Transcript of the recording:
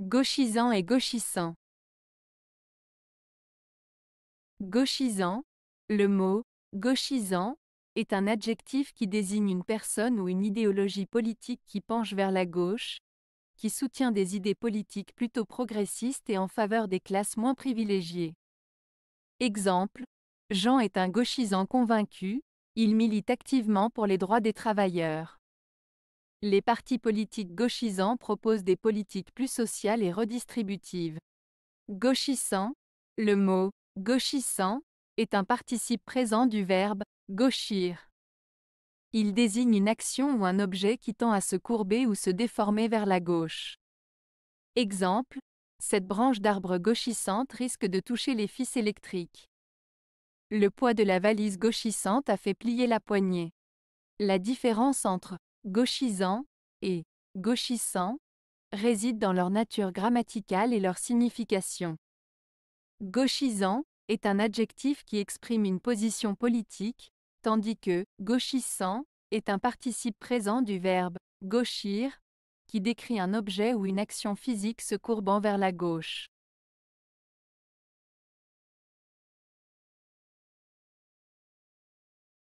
Gauchisant et gauchissant. Gauchisant, le mot « gauchisant » est un adjectif qui désigne une personne ou une idéologie politique qui penche vers la gauche, qui soutient des idées politiques plutôt progressistes et en faveur des classes moins privilégiées. Exemple, Jean est un gauchisant convaincu, il milite activement pour les droits des travailleurs. Les partis politiques gauchisants proposent des politiques plus sociales et redistributives. Gauchissant, le mot « gauchissant » est un participe présent du verbe « gauchir ». Il désigne une action ou un objet qui tend à se courber ou se déformer vers la gauche. Exemple, cette branche d'arbre gauchissante risque de toucher les fils électriques. Le poids de la valise gauchissante a fait plier la poignée. La différence entre gauchisant et gauchissant résident dans leur nature grammaticale et leur signification. Gauchisant est un adjectif qui exprime une position politique, tandis que gauchissant est un participe présent du verbe gauchir, qui décrit un objet ou une action physique se courbant vers la gauche.